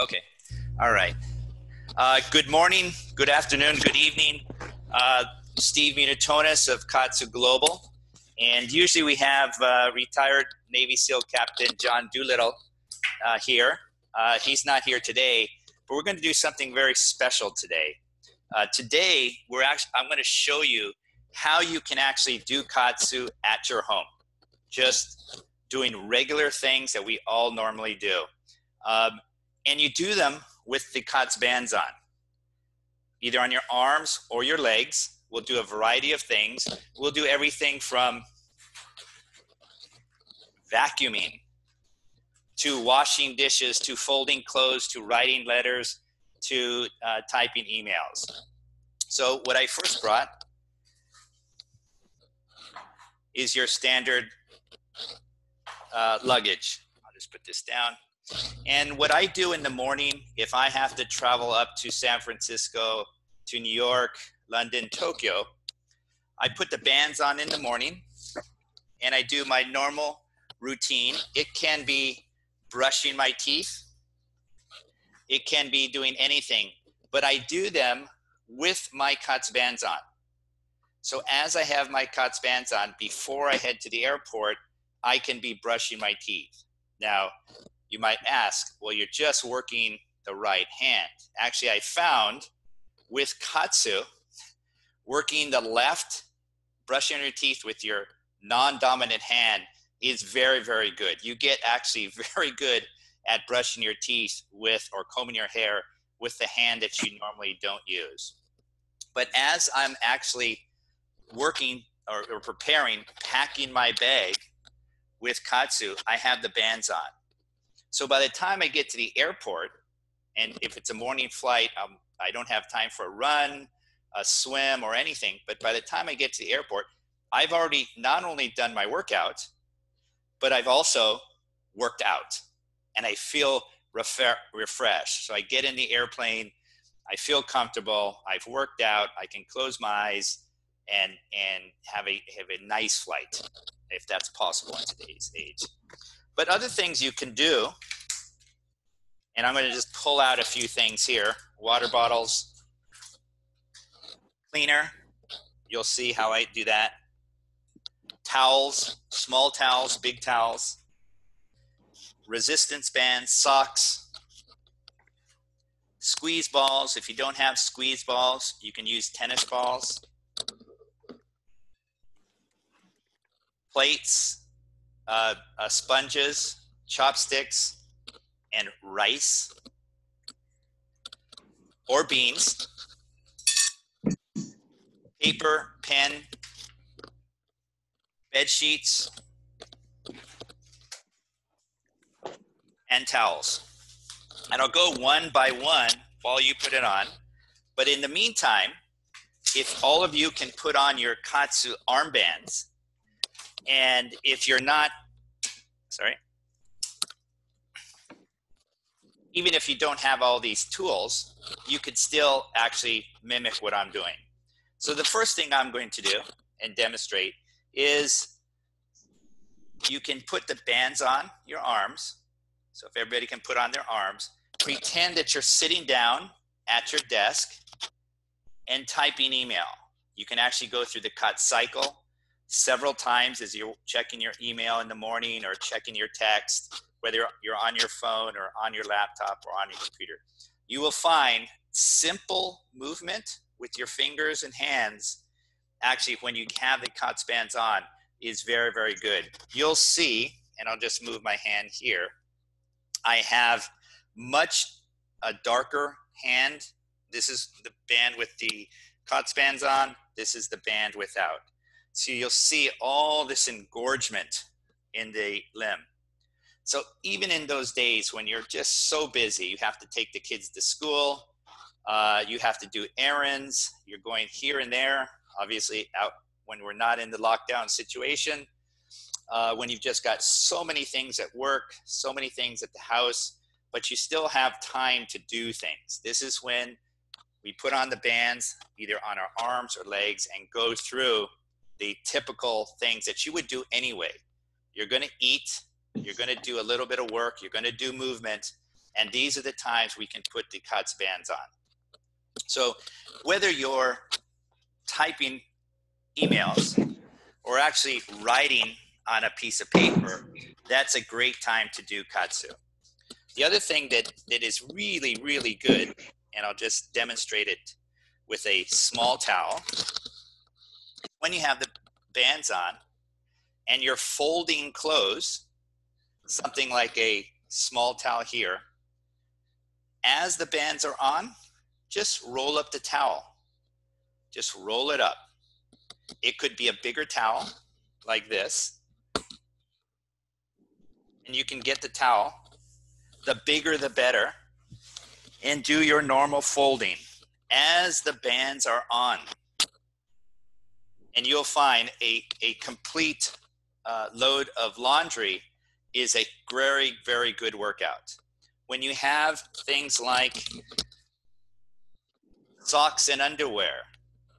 Okay, all right. Good morning, good afternoon, good evening. Steve Munatones of KAATSU Global. And usually we have retired Navy SEAL Captain John Doolittle here. He's not here today, but we're going to do something very special today. Today, I'm going to show you how you can actually do KAATSU at your home, just doing regular things that we all normally do. And you do them with the KAATSU bands on, either on your arms or your legs. We'll do a variety of things. We'll do everything from vacuuming to washing dishes to folding clothes to writing letters to typing emails. So what I first brought is your standard luggage. I'll just put this down. And what I do in the morning, if I have to travel up to San Francisco, to New York, London, Tokyo, I put the bands on in the morning and I do my normal routine. It can be brushing my teeth. It can be doing anything, but I do them with my KAATSU bands on. So as I have my KAATSU bands on, before I head to the airport, I can be brushing my teeth. Now, you might ask, well, you're just working the right hand. Actually, I found with KAATSU, working the left, brushing your teeth with your non-dominant hand is very, very good. You get actually very good at brushing your teeth with or combing your hair with the hand that you normally don't use. But as I'm actually working or preparing, packing my bag with KAATSU, I have the bands on. So by the time I get to the airport, and if it's a morning flight, I don't have time for a run, a swim, or anything, but by the time I get to the airport, I've already not only done my workout, but I've also worked out, and I feel refreshed. So I get in the airplane, I feel comfortable, I've worked out, I can close my eyes and have a nice flight, if that's possible in today's age. But other things you can do, and I'm going to just pull out a few things here, water bottles, cleaner, you'll see how I do that, towels, small towels, big towels, resistance bands, socks, squeeze balls. If you don't have squeeze balls, you can use tennis balls, plates, sponges, chopsticks, and rice or beans, paper, pen, bed sheets, and towels. And I'll go one by one while you put it on. But in the meantime, if all of you can put on your KAATSU armbands, and if you're not, sorry, even if you don't have all these tools, you could still actually mimic what I'm doing. So the first thing I'm going to do and demonstrate is you can put the bands on your arms. So if everybody can put on their arms, pretend that you're sitting down at your desk and typing email. You can actually go through the KAATSU cycle several times as you're checking your email in the morning or checking your text, whether you're on your phone or on your laptop or on your computer. You will find simple movement with your fingers and hands, actually when you have the KAATSU bands on, is very, very good. You'll see, and I'll just move my hand here, I have much a darker hand. This is the band with the KAATSU bands on, this is the band without. So you'll see all this engorgement in the limb. So even in those days when you're just so busy, you have to take the kids to school, you have to do errands, you're going here and there, obviously out when we're not in the lockdown situation, when you've just got so many things at work, so many things at the house, but you still have time to do things. This is when we put on the bands, either on our arms or legs, and go through the typical things that you would do anyway. You're gonna eat, you're gonna do a little bit of work, you're gonna do movement, And these are the times we can put the KAATSU bands on. So whether you're typing emails or actually writing on a piece of paper, that's a great time to do KAATSU. The other thing that is really, really good, and I'll just demonstrate it with a small towel, when you have the bands on and you're folding clothes, something like a small towel here, as the bands are on, just roll up the towel. Just roll it up. It could be a bigger towel like this. And you can get the towel. The bigger, the better. And do your normal folding as the bands are on. And you'll find a complete load of laundry is a very, very good workout. When you have things like socks and underwear,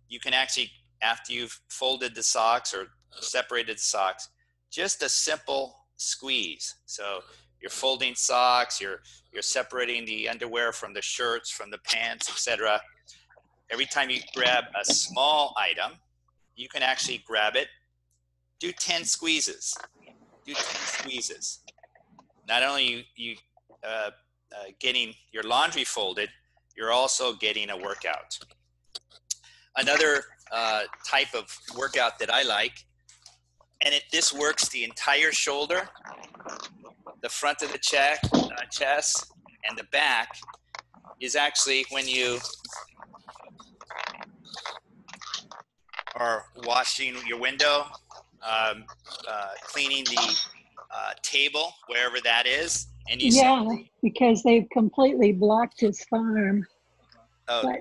you can actually, after you've folded the socks or separated the socks, just a simple squeeze. So you're folding socks, you're separating the underwear from the shirts, from the pants, etc. Every time you grab a small item, you can actually grab it, do 10 squeezes. Do 10 squeezes. Not only you getting your laundry folded, you're also getting a workout. Another type of workout that I like, and this works the entire shoulder, the front of the chest, and the back, is actually when you are washing your window, cleaning the table, wherever that is. And you see, because they've completely blocked his farm. Oh, but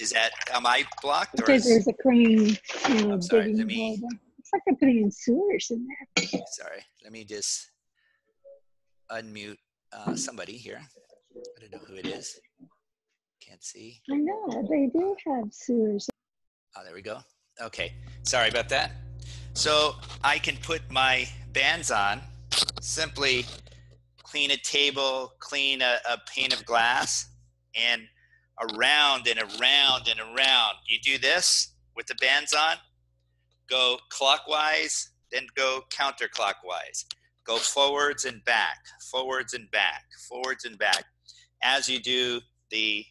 is that, am I blocked? Or there's a crane, you know, digging. It's like they're putting in sewers in there. Sorry, let me just unmute somebody here. I don't know who it is. Can't see. I know, they do have sewers. Oh, there we go. Okay, sorry about that. So I can put my bands on, simply clean a table, clean a pane of glass, and around and around and around. You do this with the bands on, go clockwise, then go counterclockwise. Go forwards and back, forwards and back, forwards and back, as you do the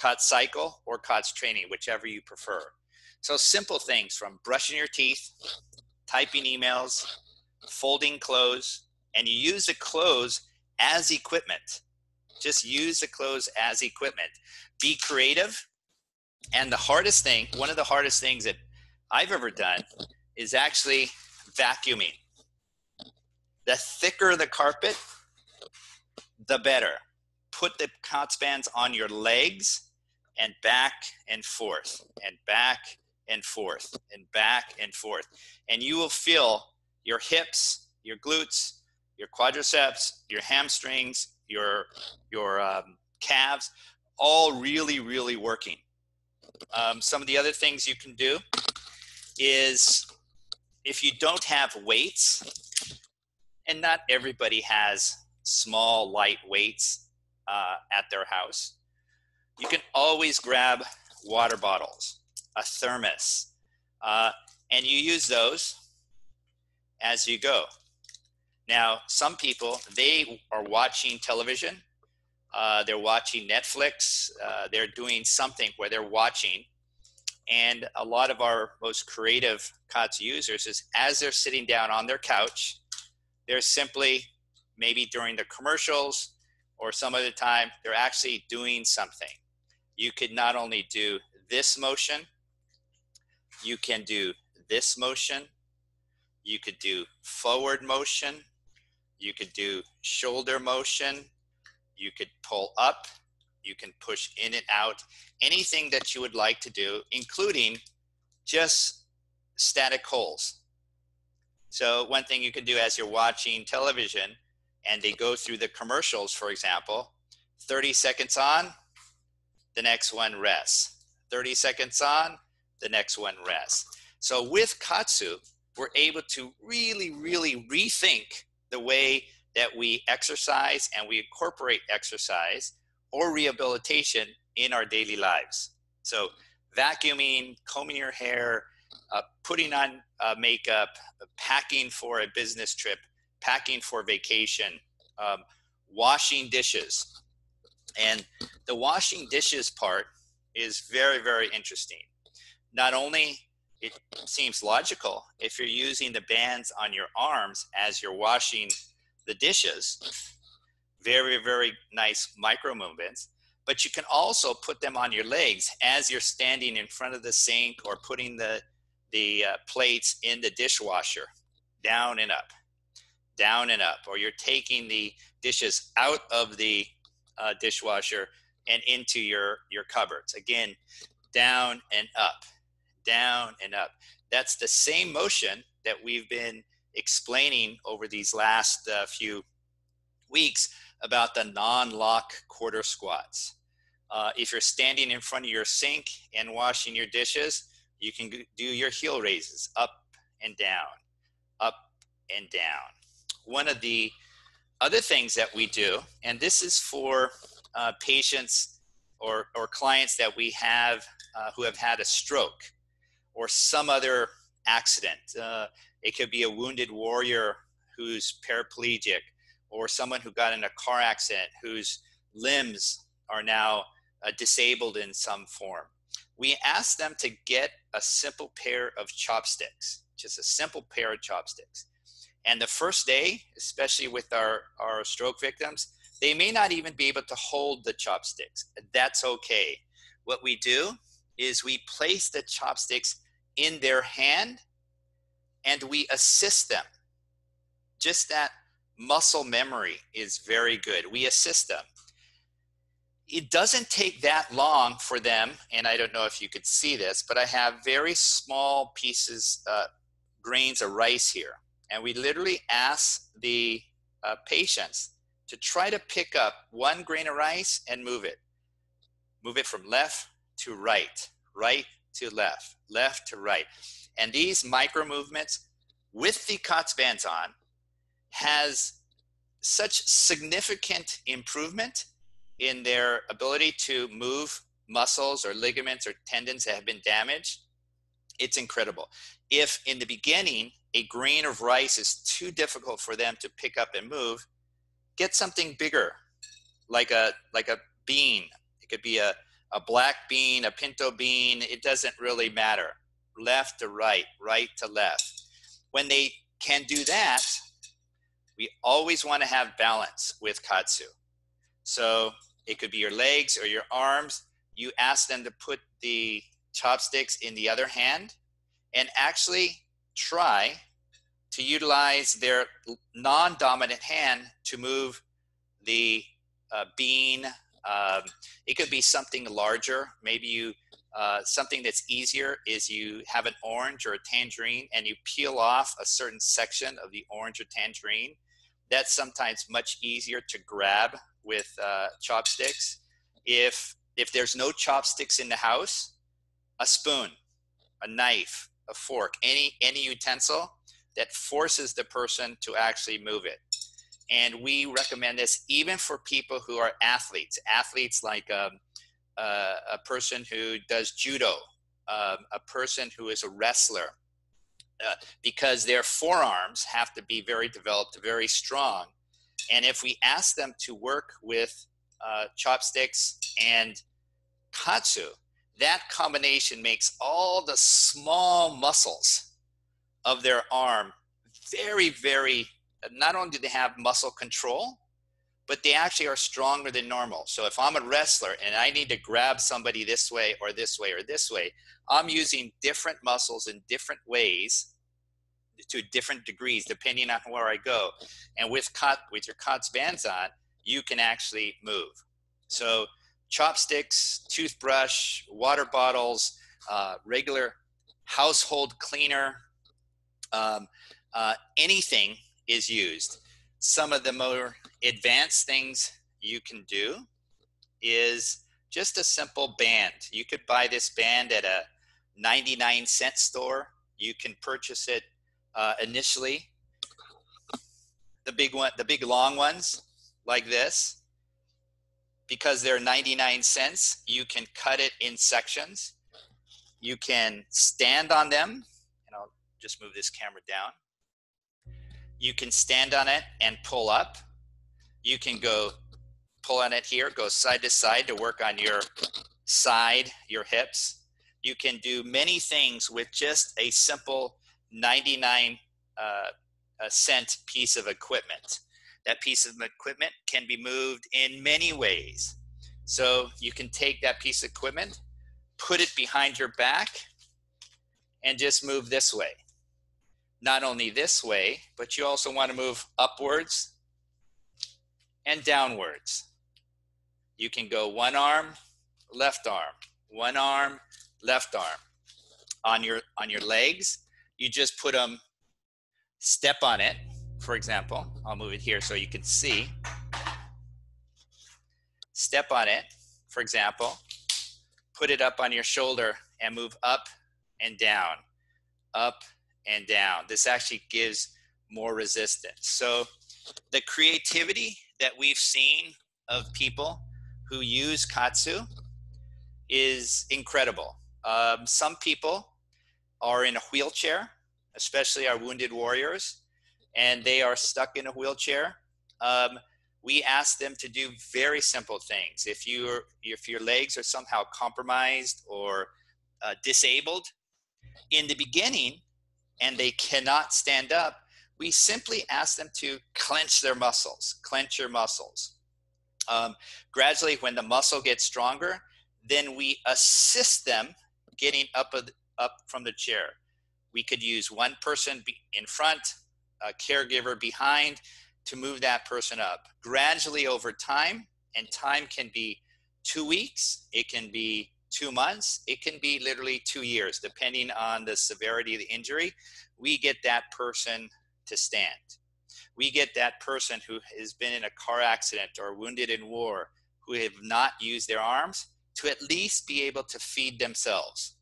KAATSU cycle or KAATSU training, whichever you prefer. So simple things from brushing your teeth, typing emails, folding clothes, and you use the clothes as equipment. Just use the clothes as equipment. Be creative. And the hardest thing, one of the hardest things that I've ever done is actually vacuuming. The thicker the carpet, the better. Put the KAATSU bands on your legs and back and forth and back and forth and back and forth. And you will feel your hips, your glutes, your quadriceps, your hamstrings, your calves, all really, really working. Some of the other things you can do is, if you don't have weights, and not everybody has small, light weights at their house, you can always grab water bottles, a thermos, and you use those as you go. Now, some people, they are watching television, they're watching Netflix, they're doing something where they're watching. And a lot of our most creative KAATSU users is, as they're sitting down on their couch, they're simply, maybe during the commercials or some other time, they're actually doing something. You could not only do this motion, you can do this motion, you could do forward motion, you could do shoulder motion, you could pull up, you can push in and out, anything that you would like to do, including just static holds. So one thing you can do as you're watching television and they go through the commercials, for example, 30 seconds on, the next one rests. 30 seconds on, the next one rests. So with KAATSU, we're able to really, really rethink the way that we exercise and we incorporate exercise or rehabilitation in our daily lives. So vacuuming, combing your hair, putting on makeup, packing for a business trip, packing for vacation, washing dishes. And the washing dishes part is very, very interesting. Not only it seems logical, if you're using the bands on your arms as you're washing the dishes, very, very nice micro movements, but you can also put them on your legs as you're standing in front of the sink or putting the plates in the dishwasher, down and up, or you're taking the dishes out of the dishwasher and into your cupboards. Again, down and up, down and up. That's the same motion that we've been explaining over these last few weeks about the non-lock quarter squats. If you're standing in front of your sink and washing your dishes, you can do your heel raises up and down, up and down. One of the other things that we do, and this is for patients or clients that we have who have had a stroke or some other accident. It could be a wounded warrior who's paraplegic, or someone who got in a car accident whose limbs are now disabled in some form. We ask them to get a simple pair of chopsticks, just a simple pair of chopsticks. And the first day, especially with our stroke victims, they may not even be able to hold the chopsticks. That's okay. What we do is we place the chopsticks in their hand and we assist them. Just that muscle memory is very good. We assist them. It doesn't take that long for them, and I don't know if you could see this, but I have very small pieces, grains of rice here. And we literally ask the patients to try to pick up one grain of rice and move it. Move it from left to right, right to left, left to right. And these micro movements with the KAATSU bands on has such significant improvement in their ability to move muscles or ligaments or tendons that have been damaged. It's incredible. If in the beginning, a grain of rice is too difficult for them to pick up and move, get something bigger, like a bean. It could be a black bean, a pinto bean. It doesn't really matter. Left to right, right to left. When they can do that, we always want to have balance with KAATSU. So it could be your legs or your arms. You ask them to put the chopsticks in the other hand and actually try to utilize their non-dominant hand to move the bean. It could be something larger. Maybe you, something that's easier is you have an orange or a tangerine and you peel off a certain section of the orange or tangerine. That's sometimes much easier to grab with chopsticks. If there's no chopsticks in the house, a spoon, a knife, a fork, any utensil that forces the person to actually move it. And we recommend this even for people who are athletes like a person who does judo, a person who is a wrestler, because their forearms have to be very developed, very strong. And if we ask them to work with chopsticks and KAATSU, that combination makes all the small muscles of their arm very, very, not only do they have muscle control, but they actually are stronger than normal. So if I'm a wrestler and I need to grab somebody this way or this way or this way, I'm using different muscles in different ways to different degrees, depending on where I go. And with your KAATSU bands on, you can actually move. So chopsticks, toothbrush, water bottles, regular household cleaner, anything is used. Some of the more advanced things you can do is just a simple band. You could buy this band at a 99-cent store. You can purchase it initially. the big one, the big long ones like this, because they're 99 cents, you can cut it in sections. You can stand on them, and I'll just move this camera down. You can stand on it and pull up. You can go pull on it here, go side to side to work on your side, your hips. You can do many things with just a simple 99 cent piece of equipment. That piece of equipment can be moved in many ways. So you can take that piece of equipment, put it behind your back, and just move this way. Not only this way, but you also want to move upwards and downwards. You can go one arm, left arm, one arm, left arm. On your legs, you just put them, step on it, for example. I'll move it here so you can see. Step on it, for example. Put it up on your shoulder and move up and down, up and down. This actually gives more resistance. So the creativity that we've seen of people who use KAATSU is incredible. Some people are in a wheelchair, especially our wounded warriors, and they are stuck in a wheelchair. We ask them to do very simple things. If your legs are somehow compromised or disabled in the beginning and they cannot stand up, we simply ask them to clench their muscles, clench your muscles. Gradually, when the muscle gets stronger, then we assist them getting up from the chair. We could use one person in front, a caregiver behind, to move that person up. Gradually over time, and time can be 2 weeks, it can be 2 months, it can be literally 2 years, depending on the severity of the injury, we get that person to stand. We get that person who has been in a car accident or wounded in war, who have not used their arms, to at least be able to feed themselves.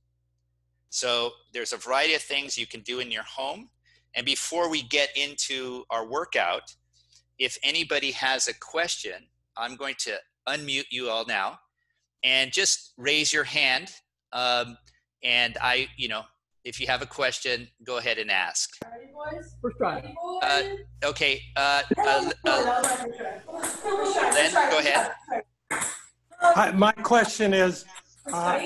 So there's a variety of things you can do in your home. And before we get into our workout, if anybody has a question, I'm going to unmute you all now and just raise your hand. And if you have a question, go ahead and ask. Ready, boys? First try. Okay. Len, go ahead. Hi, my question is, oh,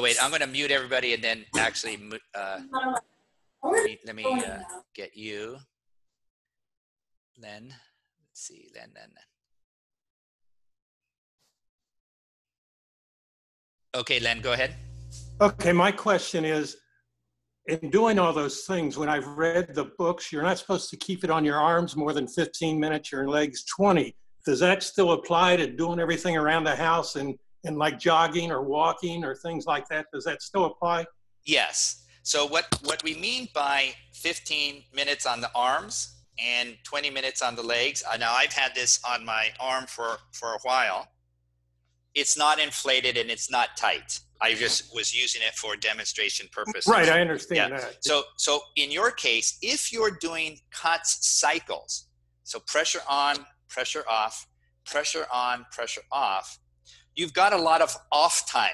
wait, I'm going to mute everybody and then actually let me get you. Len, let's see, Len. Okay, Len, go ahead. Okay, my question is, in doing all those things, when I've read the books, you're not supposed to keep it on your arms more than 15 minutes, your legs 20. Does that still apply to doing everything around the house and like jogging or walking or things like that? Does that still apply? Yes. So what we mean by 15 minutes on the arms and 20 minutes on the legs, now I've had this on my arm for a while. It's not inflated and it's not tight. I just was using it for demonstration purposes. Right, I understand that. So in your case, if you're doing KAATSU cycles, so pressure on, pressure off, pressure on, pressure off, you've got a lot of off time.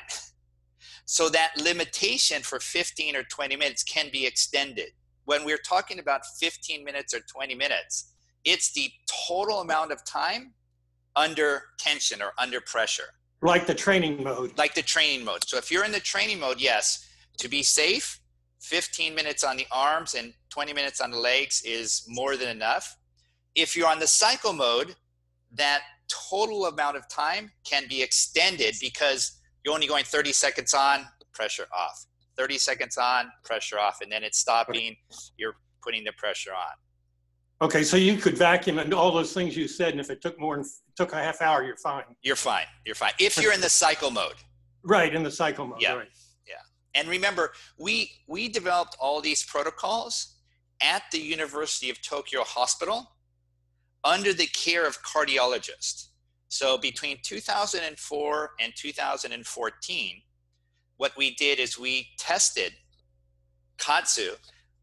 So that limitation for 15 or 20 minutes can be extended. When we're talking about 15 minutes or 20 minutes, it's the total amount of time under tension or under pressure. Like the training mode. Like the training mode. So if you're in the training mode, yes, to be safe, 15 minutes on the arms and 20 minutes on the legs is more than enough. If you're on the cycle mode, that total amount of time can be extended because you're only going 30 seconds on, pressure off, 30 seconds on, pressure off, and then it's stopping, you're putting the pressure on. Okay, so you could vacuum and all those things you said, and if it took more than took a half hour, you're fine. You're fine, you're fine. If you're in the cycle mode. Right, in the cycle mode, yeah. Right. Yeah, and remember, we developed all these protocols at the University of Tokyo Hospital under the care of cardiologists. So between 2004 and 2014, what we did is we tested KAATSU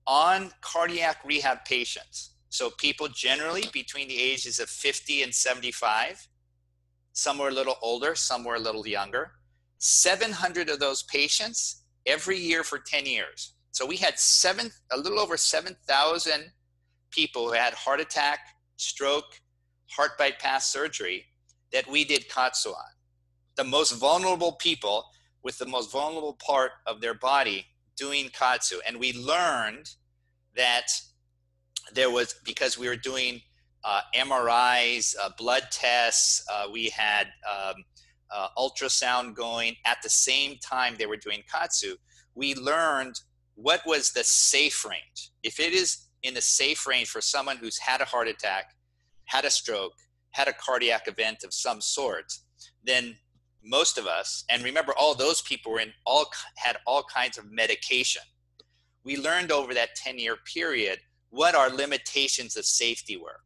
on cardiac rehab patients. So people generally between the ages of 50 and 75, some were a little older, some were a little younger. 700 of those patients every year for 10 years. So we had a little over 7,000 people who had heart attack, stroke, heart bypass surgery that we did KAATSU on. The most vulnerable people with the most vulnerable part of their body doing KAATSU. And we learned that there was, because we were doing MRIs, blood tests, we had ultrasound going at the same time they were doing KAATSU, we learned what was the safe range. If it is in the safe range for someone who's had a heart attack, had a stroke, had a cardiac event of some sort, then most of us, and remember all those people were in had all kinds of medication. We learned over that 10-year period what our limitations of safety were.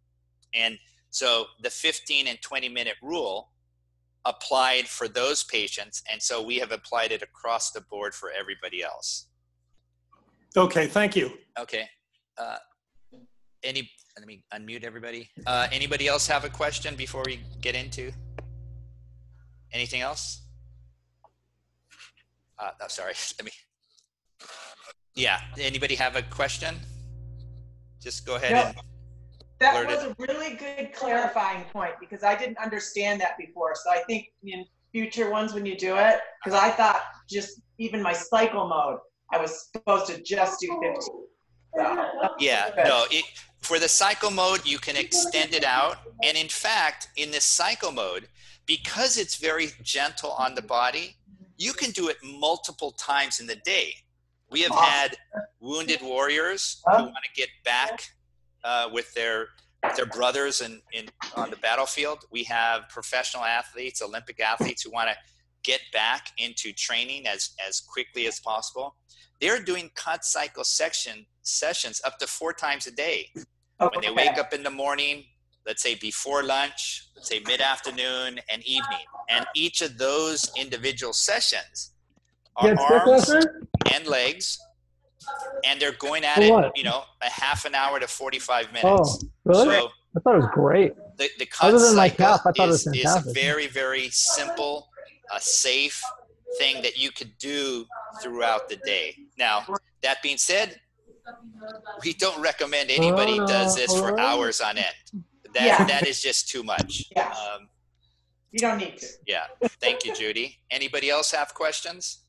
And so the 15 and 20-minute rule applied for those patients, and so we have applied it across the board for everybody else. Okay, thank you. Okay. Let me unmute everybody. Anybody else have a question before we get into anything else? Oh, sorry. Yeah. Anybody have a question? Just go ahead. Yep. That was a really good clarifying point because I didn't understand that before. So I think in future ones when you do it, because I thought just even my cycle mode, I was supposed to just do 15. So. Yeah. No. For the cycle mode, you can extend it out. And in fact, in this cycle mode, because it's very gentle on the body, you can do it multiple times in the day. We have had wounded warriors who want to get back with their brothers on the battlefield. We have professional athletes, Olympic athletes who want to get back into training as quickly as possible. They're doing cut cycle sessions up to 4 times a day. When they wake up in the morning, let's say before lunch, let's say mid-afternoon and evening. And each of those individual sessions are arms and legs, and they're going at it, you know, a half an hour to 45 minutes. Oh, really? So I thought it was great. The cut cycle is a very, very simple, safe thing that you could do throughout the day. Now, that being said, we don't recommend anybody does this for hours on end. That is just too much. Yeah. You don't need to. Yeah. Thank you, Judy. Anybody else have questions?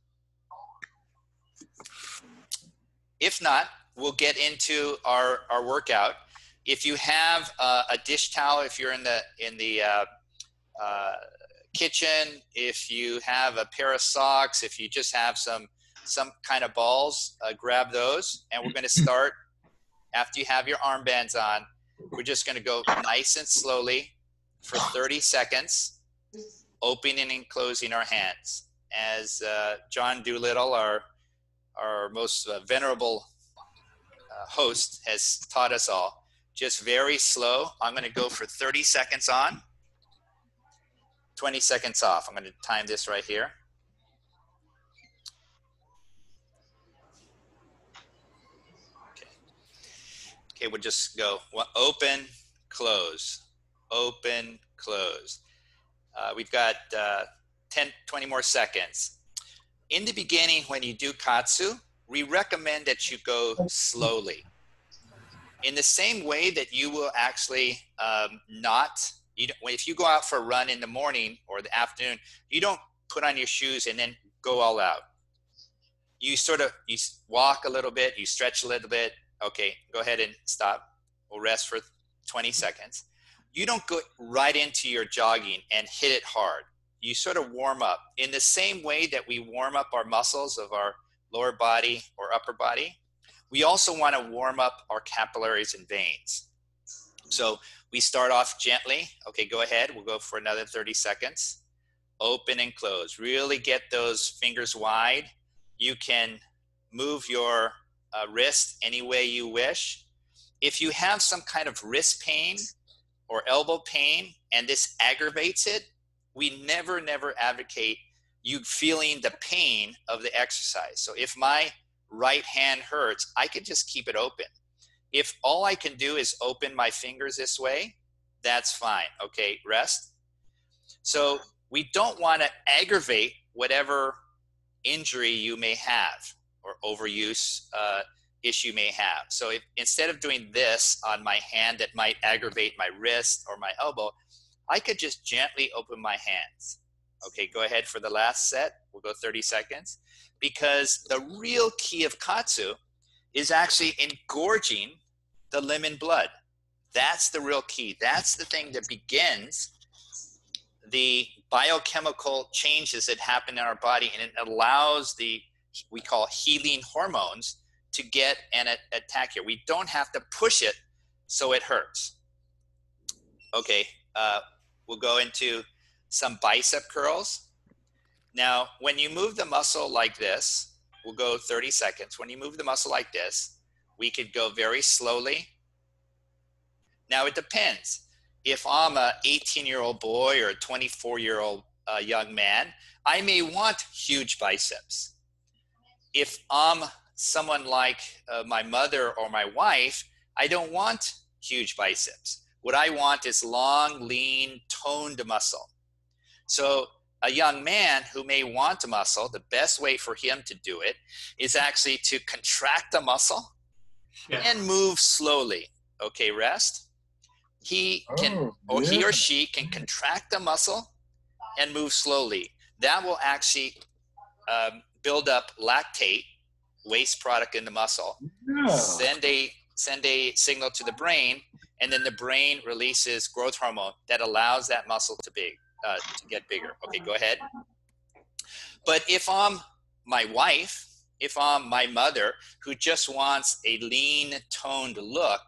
If not, we'll get into our workout. If you have a dish towel, if you're in the kitchen, if you have a pair of socks, if you just have some kind of balls, grab those. And we're going to start after you have your armbands on. We're just going to go nice and slowly for 30 seconds, opening and closing our hands. As John Doolittle, our most venerable host, has taught us all, just very slow. I'm going to go for 30 seconds on, 20 seconds off. I'm going to time this right here. Okay, we'll just go open, close, open, close. We've got 20 more seconds. In the beginning, when you do KAATSU, we recommend that you go slowly. In the same way that you will actually if you go out for a run in the morning or the afternoon, you don't put on your shoes and then go all out. You walk a little bit, you stretch a little bit. Okay, go ahead and stop. We'll rest for 20 seconds. You don't go right into your jogging and hit it hard. You sort of warm up. In the same way that we warm up our muscles of our lower body or upper body, we also want to warm up our capillaries and veins. So we start off gently. Okay, go ahead. We'll go for another 30 seconds. Open and close. Really get those fingers wide. You can move your wrist any way you wish. If you have some kind of wrist pain or elbow pain and this aggravates it, we never advocate you feeling the pain of the exercise. So if my right hand hurts, I could just keep it open. If all I can do is open my fingers this way, that's fine. Okay, rest. So we don't want to aggravate whatever injury you may have or overuse issue may have. So if, instead of doing this on my hand that might aggravate my wrist or my elbow, I could just gently open my hands. Okay, go ahead for the last set. We'll go 30 seconds. Because the real key of KAATSU is actually engorging the limb and blood. That's the real key. That's the thing that begins the biochemical changes that happen in our body, and it allows the, we call healing hormones, to get an attack here. We don't have to push it so it hurts. Okay, we'll go into some bicep curls. Now, when you move the muscle like this, we'll go 30 seconds. When you move the muscle like this, we could go very slowly. Now, it depends. If I'm an 18-year-old boy or a 24-year-old young man, I may want huge biceps. If I'm someone like my mother or my wife, I don't want huge biceps. What I want is long, lean, toned muscle. So a young man who may want a muscle, the best way for him to do it is actually to contract the muscle and move slowly. Okay, rest. He can, or he or she can contract the muscle and move slowly. That will actually build up lactate, waste product in the muscle, send a signal to the brain, and then the brain releases growth hormone that allows that muscle to big to get bigger. Okay, go ahead. But if I'm my wife, if I'm my mother, who just wants a lean, toned look,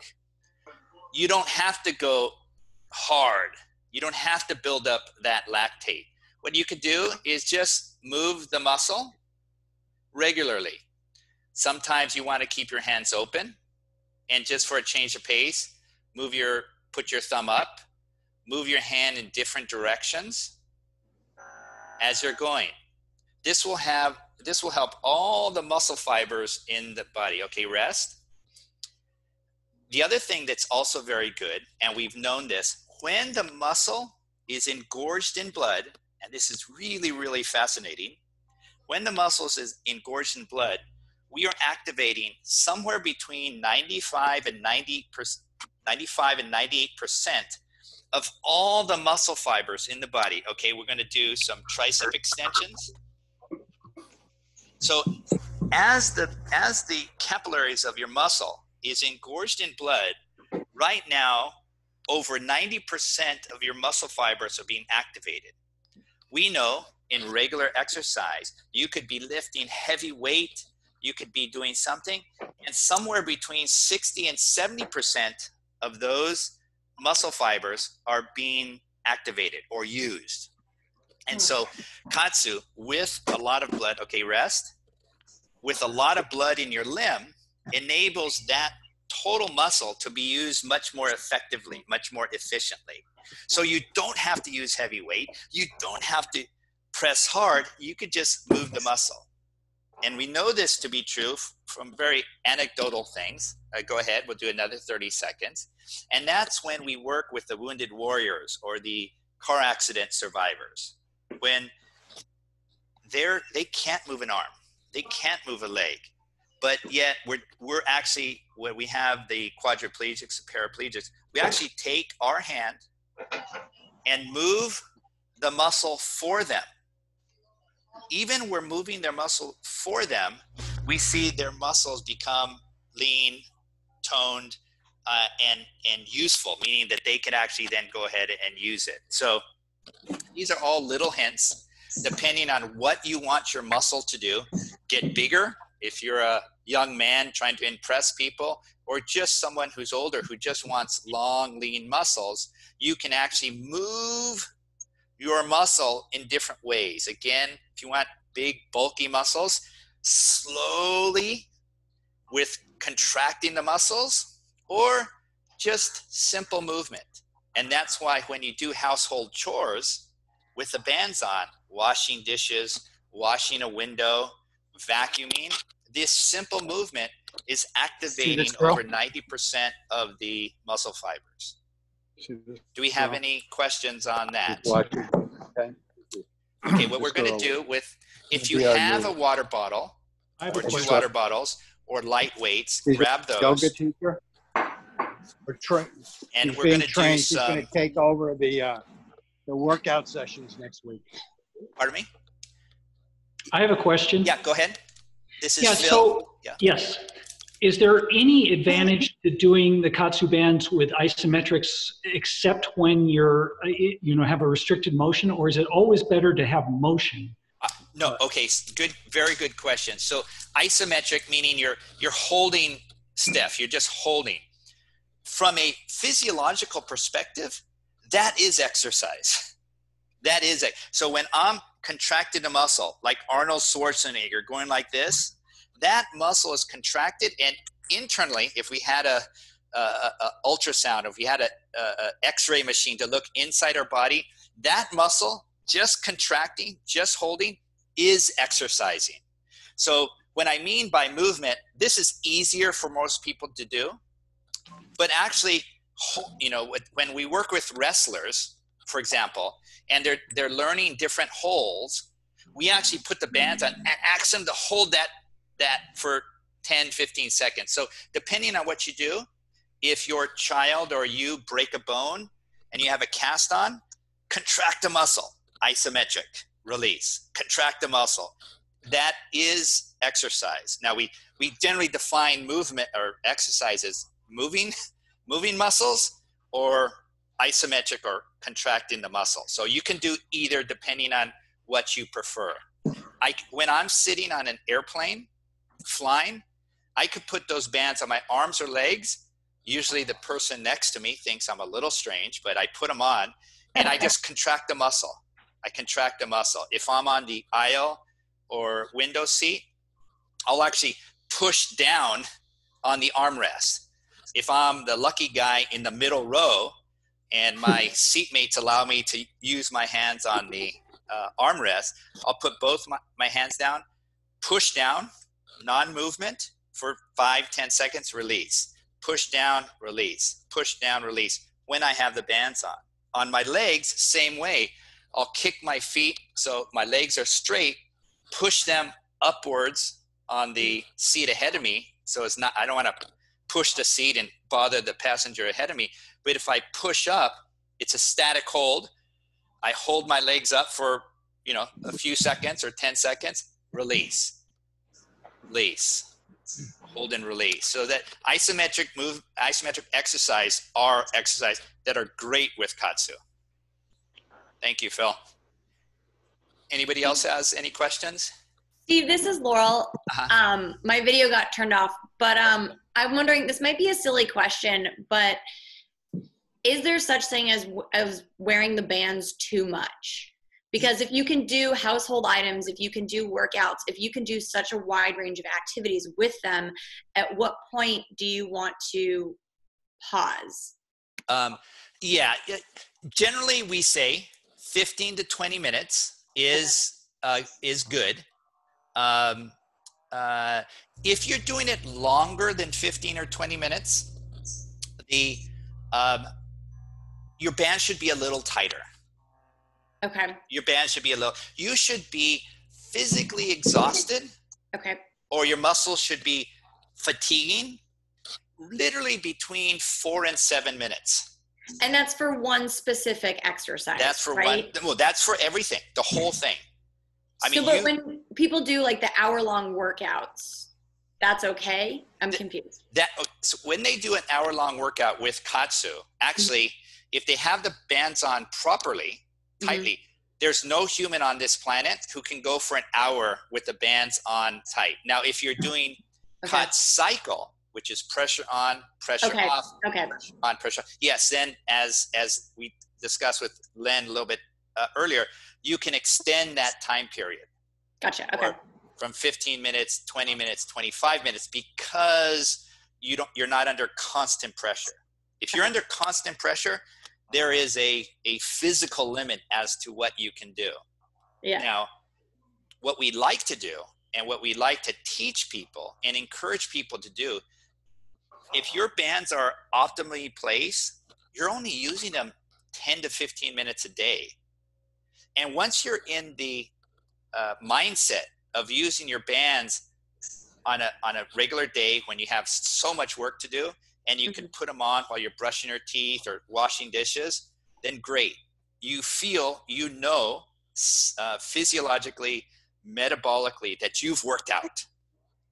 you don't have to go hard. You don't have to build up that lactate. What you could do is just move the muscle regularly. Sometimes you want to keep your hands open, and just for a change of pace, move your, put your thumb up, move your hand in different directions as you're going. This will have, this will help all the muscle fibers in the body. Okay, rest. The other thing that's also very good, and we've known this, when the muscle is engorged in blood, and this is really, really fascinating, when the muscle is engorged in blood, we are activating somewhere between 95 and 98% of all the muscle fibers in the body. Okay, we're gonna do some tricep extensions. So as the capillaries of your muscle is engorged in blood, right now, over 90% of your muscle fibers are being activated. We know in regular exercise, you could be lifting heavy weight, you could be doing something, and somewhere between 60 and 70% of those muscle fibers are being activated or used. And so KAATSU, with a lot of blood, okay, rest, with a lot of blood in your limb, enables that total muscle to be used much more effectively, much more efficiently. So you don't have to use heavy weight. You don't have to press hard. You could just move the muscle. And we know this to be true from very anecdotal things. Go ahead, we'll do another 30 seconds. And that's when we work with the wounded warriors or the car accident survivors. When they can't move an arm, they can't move a leg. But yet we're actually, when we have the quadriplegics and paraplegics, we actually take our hand and move the muscle for them. Even we're moving their muscle for them, we see their muscles become lean, toned, and useful, meaning that they can actually then go ahead and use it. So these are all little hints, depending on what you want your muscle to do. Get bigger, if you're a young man trying to impress people, or just someone who's older who just wants long, lean muscles, you can actually move your muscle in different ways. Again, if you want big, bulky muscles, slowly with contracting the muscles, or just simple movement. And that's why when you do household chores with the bands on, washing dishes, washing a window, vacuuming, this simple movement is activating over 90% of the muscle fibers. Do we have any questions on that? Okay, what we're going to do with, if you have a water bottle, or two water bottles, or light weights, grab those. And we're going to do some. Going to take over the workout sessions next week. Pardon me? I have a question. Yeah, go ahead. This is Phil. So, yes. Is there any advantage to doing the KAATSU bands with isometrics except when you're, you know, have a restricted motion, or is it always better to have motion? No, okay, good, very good question. So isometric, meaning you're holding stiff, you're just holding. From a physiological perspective, that is exercise. That is it. So when I'm contracting a muscle, like Arnold Schwarzenegger going like this, that muscle is contracted, and internally, if we had a ultrasound, if we had a X-ray machine to look inside our body, that muscle just contracting, just holding, is exercising. So when I mean by movement, this is easier for most people to do, but actually, you know, when we work with wrestlers, for example, and they're learning different holds, we actually put the bands on and ask them to hold that for 10-15 seconds. So depending on what you do, if your child or you break a bone and you have a cast on, contract the muscle, isometric, release, contract the muscle. That is exercise. Now we generally define movement or exercise as moving muscles or isometric or contracting the muscle. So you can do either depending on what you prefer. When I'm sitting on an airplane, flying, I could put those bands on my arms or legs. Usually the person next to me thinks I'm a little strange, but I put them on and I just contract the muscle. I contract the muscle. If I'm on the aisle or window seat, I'll actually push down on the armrest. If I'm the lucky guy in the middle row and my seatmates allow me to use my hands on the armrest, I'll put both my hands down, push down, non-movement for 5-10 seconds, release, push down, release, push down, release, when I have the bands on. On my legs, same way, I'll kick my feet so my legs are straight, push them upwards on the seat ahead of me, so it's not, I don't want to push the seat and bother the passenger ahead of me, but if I push up, it's a static hold. I hold my legs up for, you know, a few seconds or 10 seconds, release. Release, hold and release. So that isometric exercise are exercise that are great with KAATSU. Thank you, Phil. Anybody else has any questions? Steve, this is Laurel. My video got turned off, but I'm wondering, this might be a silly question, but is there such thing as wearing the bands too much? Because if you can do household items, if you can do workouts, if you can do such a wide range of activities with them, at what point do you want to pause? Yeah, generally we say 15 to 20 minutes is good. If you're doing it longer than 15 or 20 minutes, your band should be a little tighter. Okay. Your band should be you should be physically exhausted. Okay. Or your muscles should be fatiguing literally between 4 and 7 minutes. And that's for one specific exercise. That's for one. Well, that's for everything, the whole thing. I mean, but when people do like the hour-long workouts, that's okay? I'm confused. So when they do an hour-long workout with KAATSU, actually, if they have the bands on properly, tightly. There's no human on this planet who can go for an hour with the bands on tight. Now, if you're doing KAATSU cycle, which is pressure on, pressure off, pressure on, pressure off. Yes, then as we discussed with Len a little bit earlier, you can extend that time period. Gotcha, okay. From 15 minutes, 20 minutes, 25 minutes, because you're not under constant pressure. If you're under constant pressure, there is a physical limit as to what you can do. Yeah. Now, what we like to do And what we like to teach people and encourage people to do, if your bands are optimally placed, you're only using them 10 to 15 minutes a day. And once you're in the mindset of using your bands on a regular day when you have so much work to do, and you can put them on while you're brushing your teeth or washing dishes, then great. You feel, you know, physiologically, metabolically, that you've worked out.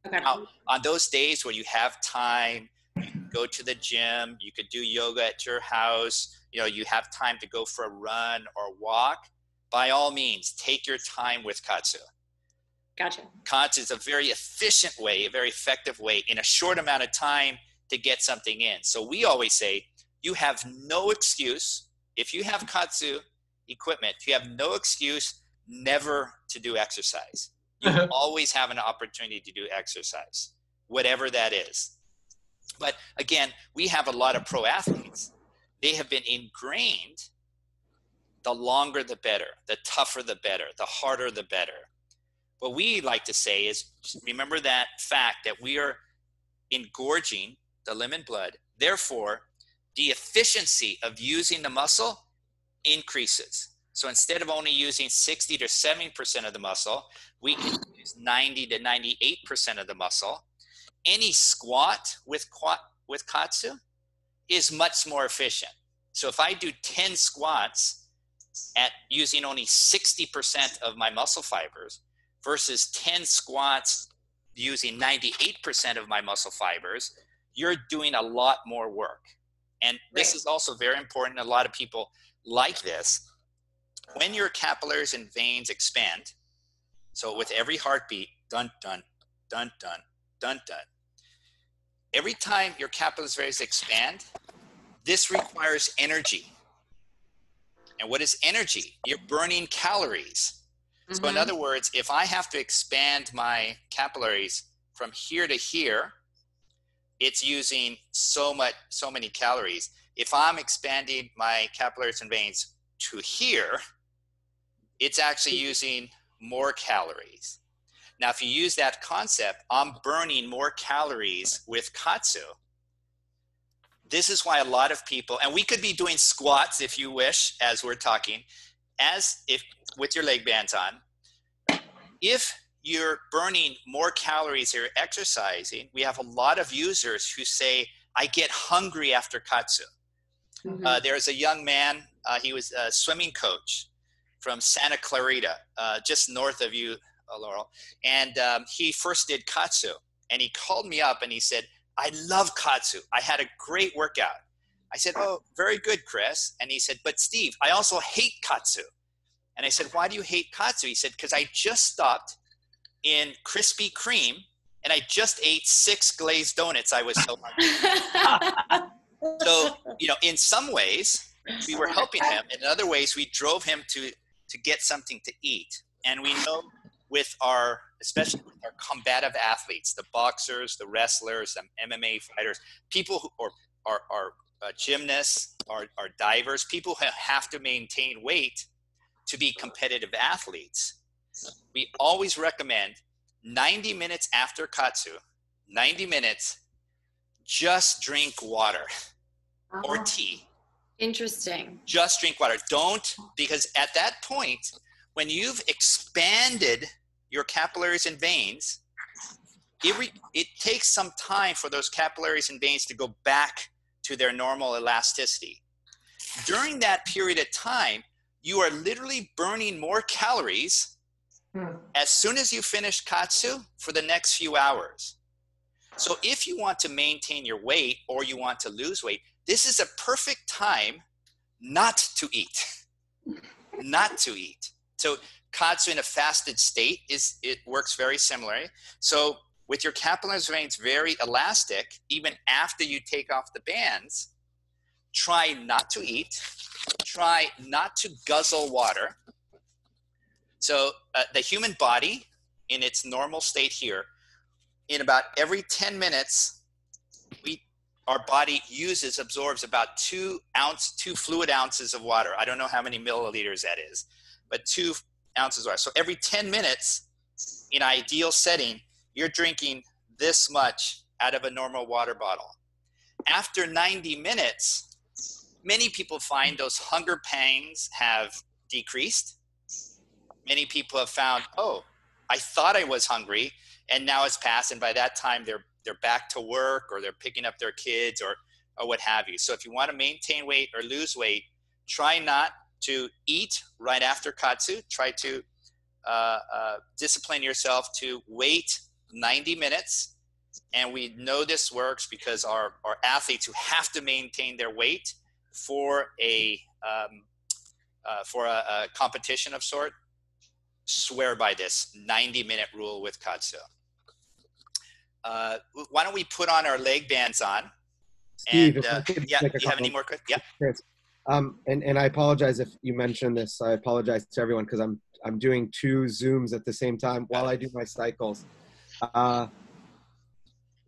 Okay. Now, on those days where you have time, you can go to the gym, you could do yoga at your house, you know, you have time to go for a run or walk, by all means, take your time with KAATSU. Gotcha. KAATSU is a very efficient way, a very effective way in a short amount of time to get something in. So we always say, you have no excuse. If you have KAATSU equipment, you have no excuse never to do exercise. You always have an opportunity to do exercise, whatever that is. But again, we have a lot of pro athletes. They have been ingrained, the longer the better, the tougher the better, the harder the better. What we like to say is, remember that fact that we are engorging the limb and blood. Therefore, the efficiency of using the muscle increases. So instead of only using 60 to 70% of the muscle, we can use 90 to 98% of the muscle. Any squat with KAATSU is much more efficient. So if I do 10 squats at using only 60% of my muscle fibers versus 10 squats using 98% of my muscle fibers, you're doing a lot more work. And this is also very important. A lot of people like this. When your capillaries and veins expand, so with every heartbeat, dun, dun, dun, dun, dun, dun, every time your capillaries expand, this requires energy. And what is energy? You're burning calories. Mm-hmm. So in other words, if I have to expand my capillaries from here to here, it's using so many calories. If I'm expanding my capillaries and veins to here, it's actually using more calories. Now, if you use that concept, I'm burning more calories with KAATSU. This is why a lot of people, and we could be doing squats if you wish, as we're talking, as if with your leg bands on. If you're burning more calories, you're exercising, we have a lot of users who say, I get hungry after KAATSU. Mm-hmm. There's a young man, he was a swimming coach from Santa Clarita, just north of you, Laurel. And he first did KAATSU. And he called me up and he said, I love KAATSU. I had a great workout. I said, oh, very good, Chris. And he said, but Steve, I also hate KAATSU. And I said, why do you hate KAATSU? He said, because I just stopped in Krispy Kreme and I just ate 6 glazed donuts. I was so hungry. So, you know, in some ways, we were helping him. In other ways, we drove him to get something to eat. And we know with our, especially with our combative athletes, the boxers, the wrestlers, the MMA fighters, people who are gymnasts, are divers, people who have to maintain weight to be competitive athletes. We always recommend 90 minutes after KAATSU, 90 minutes, just drink water or tea. Interesting. Just drink water. Don't, because at that point, when you've expanded your capillaries and veins, it takes some time for those capillaries and veins to go back to their normal elasticity. During that period of time, you are literally burning more calories as soon as you finish KAATSU for the next few hours. So if you want to maintain your weight or you want to lose weight, this is a perfect time not to eat, not to eat. So KAATSU in a fasted state, it works very similarly. So with your capillaries and veins very elastic, even after you take off the bands, try not to eat, try not to guzzle water. So the human body in its normal state here, in about every 10 minutes, our body absorbs about 2 fluid ounces of water. I don't know how many milliliters that is, but 2 ounces of water. So every 10 minutes, in an ideal setting, you're drinking this much out of a normal water bottle. After 90 minutes, many people find those hunger pangs have decreased. Many people have found, oh, I thought I was hungry, and now it's passed, and by that time they're back to work, or they're picking up their kids, or what have you. So if you want to maintain weight or lose weight, try not to eat right after KAATSU. Try to discipline yourself to wait 90 minutes. And we know this works because our athletes who have to maintain their weight for a competition of sort swear by this 90-minute rule with KAATSU. Why don't we put on our leg bands on? Steve, and, yeah, do you have any more questions? Yeah. And I apologize if you mentioned this. I apologize to everyone because I'm doing two Zooms at the same time while I do my cycles.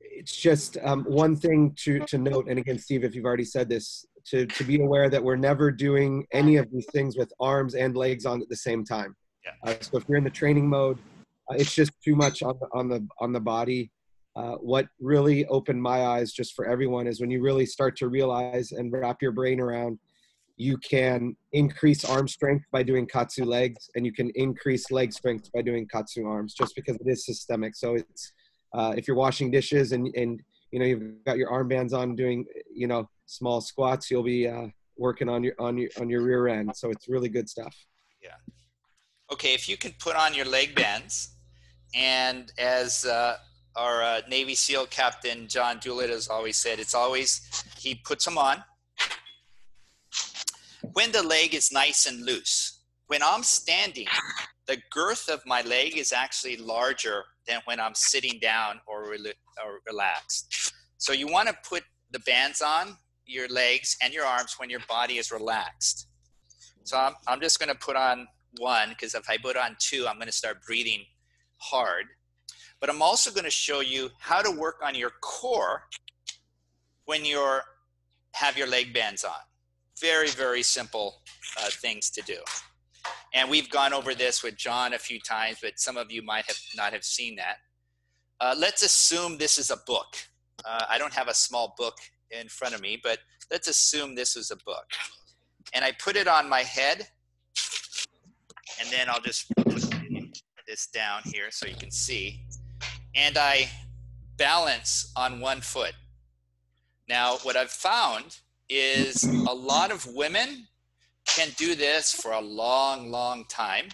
It's just one thing to note, and again, Steve, if you've already said this, to be aware that we're never doing any of these things with arms and legs on at the same time. Yeah. So if you're in the training mode, it's just too much on the body. What really opened my eyes just for everyone is when you really start to realize and wrap your brain around, you can increase arm strength by doing KAATSU legs, and you can increase leg strength by doing KAATSU arms, just because it is systemic. So it's if you're washing dishes and you know you've got your armbands on doing small squats, you'll be working on your rear end. So it's really good stuff. Yeah. Okay, if you can put on your leg bands, and as our Navy SEAL captain, John Doolittle, has always said, it's always, he puts them on when the leg is nice and loose. When I'm standing, the girth of my leg is actually larger than when I'm sitting down or relaxed. So you want to put the bands on your legs and your arms when your body is relaxed. So I'm just going to put on one, because if I put on two, I'm going to start breathing hard. But I'm also going to show you how to work on your core when you're have your leg bands on. Very, very simple things to do. And we've gone over this with John a few times, but some of you might have not have seen that. Let's assume this is a book. I don't have a small book in front of me, but let's assume this is a book. And I put it on my head, and then I'll just put this down here so you can see. And I balance on one foot. Now, what I've found is a lot of women can do this for a long, long time.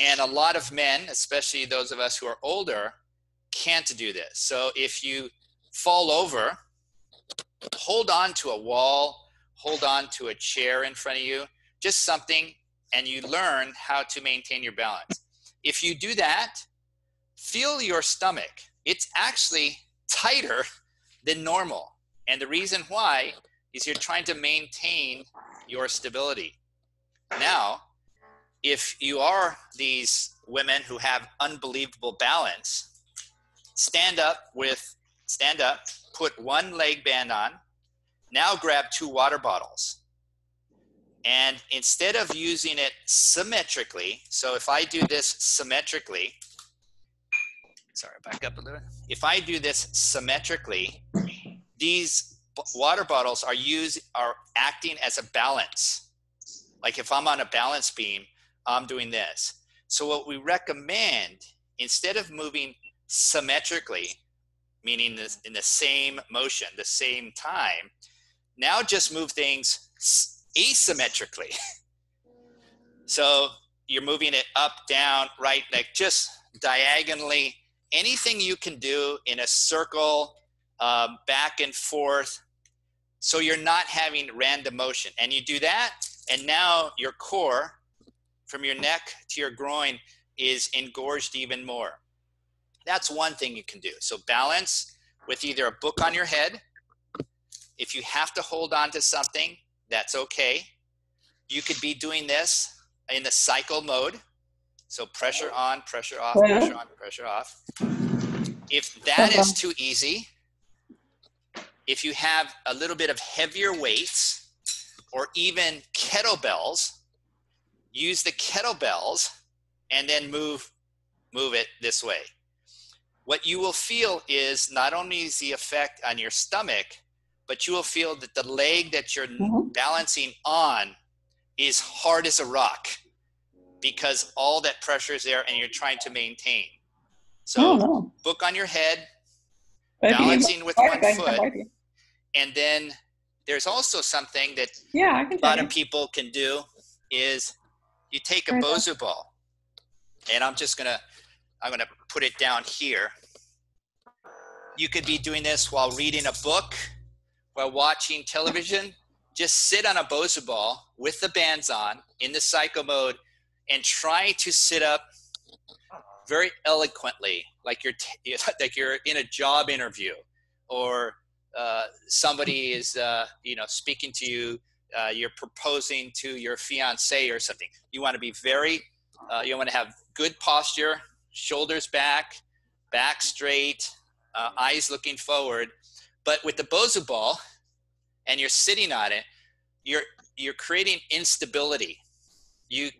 And a lot of men, especially those of us who are older, can't do this. So if you fall over, hold on to a wall, hold on to a chair in front of you, just something, and you learn how to maintain your balance. If you do that, feel your stomach. It's actually tighter than normal. And the reason why is you're trying to maintain your stability. Now, if you are these women who have unbelievable balance, stand up, put one leg band on, now grab two water bottles. And instead of using it symmetrically, so if I do this symmetrically, sorry, back up a little bit. If I do this symmetrically, these water bottles are acting as a balance. Like if I'm on a balance beam, I'm doing this. So what we recommend, instead of moving symmetrically, meaning this in the same motion, the same time, now just move things asymmetrically. So you're moving it up, down, right, like just diagonally, anything you can do in a circle, back and forth, so you're not having random motion. And you do that, and now your core, from your neck to your groin, is engorged even more. That's one thing you can do. So balance with either a book on your head. If you have to hold on to something, that's okay. You could be doing this in the cycle mode. So pressure on, pressure off, pressure on, pressure off. If that is too easy, if you have a little bit of heavier weights or even kettlebells, use the kettlebells and then move move it this way. What you will feel is not only is the effect on your stomach, but you will feel that the leg that you're balancing on is hard as a rock because all that pressure is there and you're trying to maintain. So book on your head, balancing with one foot. And then there's also something that a lot of people can do is you take a Bosu ball, and I'm just gonna, put it down here. You could be doing this while reading a book, while watching television. Just sit on a Bosu ball with the bands on in the psycho mode and try to sit up very eloquently, like you're in a job interview, or somebody is speaking to you. You're proposing to your fiance or something. You want to be very. You want to have good posture, shoulders back, back straight, eyes looking forward. But with the Bosu ball, and you're sitting on it, you're creating instability. You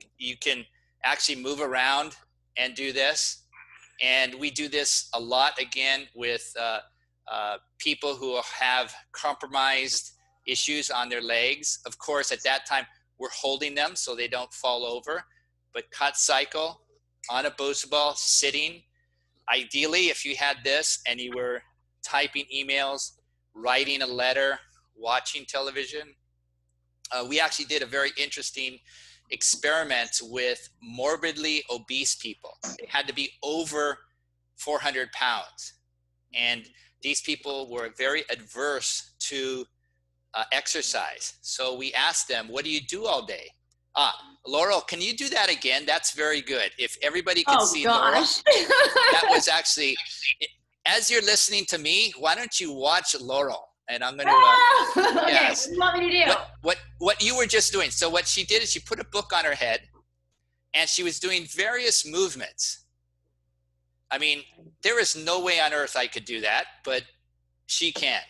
can actually move around and do this. And we do this a lot again with people who have compromised issues on their legs. Of course, at that time, we're holding them so they don't fall over. But KAATSU on a Bosu ball, sitting. Ideally, if you had this and you were typing emails, writing a letter, watching television, we actually did a very interesting experiments with morbidly obese people. They had to be over 400 pounds. And these people were very adverse to exercise. So we asked them, what do you do all day? Laurel, can you do that again? That's very good. If everybody could see Laurel, that was actually, as you're listening to me, why don't you watch Laurel? And I'm going to, okay, what do you want me to do? What you were just doing. So what she did is she put a book on her head and she was doing various movements. I mean, there is no way on earth I could do that, but she can.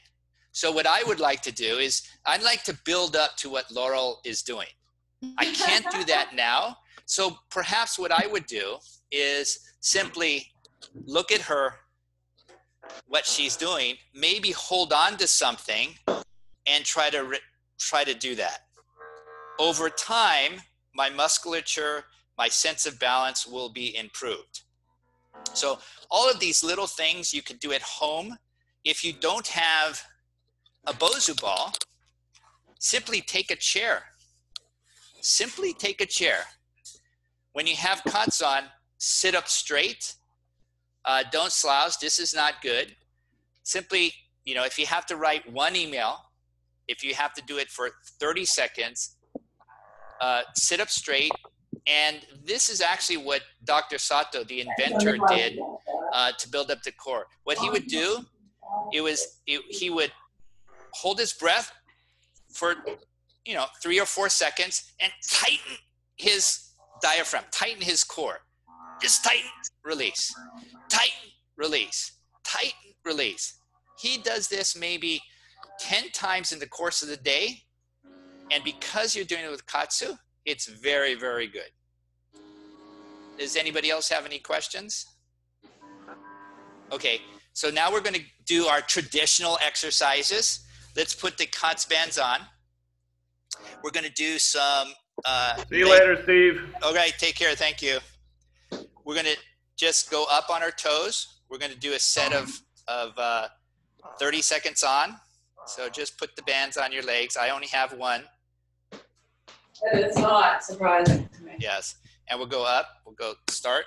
So what I would like to do is I'd like to build up to what Laurel is doing. I can't do that now. So perhaps what I would do is simply look at her, what she's doing, maybe hold on to something and try to do that. Over time, my musculature, my sense of balance will be improved. So all of these little things you can do at home. If you don't have a Bosu ball, simply take a chair. Simply take a chair. When you have KAATSU on, sit up straight. Don't slouch, this is not good. Simply, if you have to write one email, if you have to do it for 30 seconds, sit up straight. And this is actually what Dr. Sato, the inventor, did to build up the core. What he would do, he would hold his breath for 3 or 4 seconds and tighten his diaphragm, tighten his core. Just tighten, release, tighten, release, tighten, release. He does this maybe 10 times in the course of the day. And because you're doing it with KAATSU, it's very, very good. Does anybody else have any questions? Okay, so now we're gonna do our traditional exercises. Let's put the KAATSU bands on. We're gonna do some. See you later, Steve. All right, take care, thank you. We're going to just go up on our toes. We're going to do a set of 30 seconds on. So just put the bands on your legs. I only have one. It's not surprising to me. Yes. And we'll go up. We'll go start.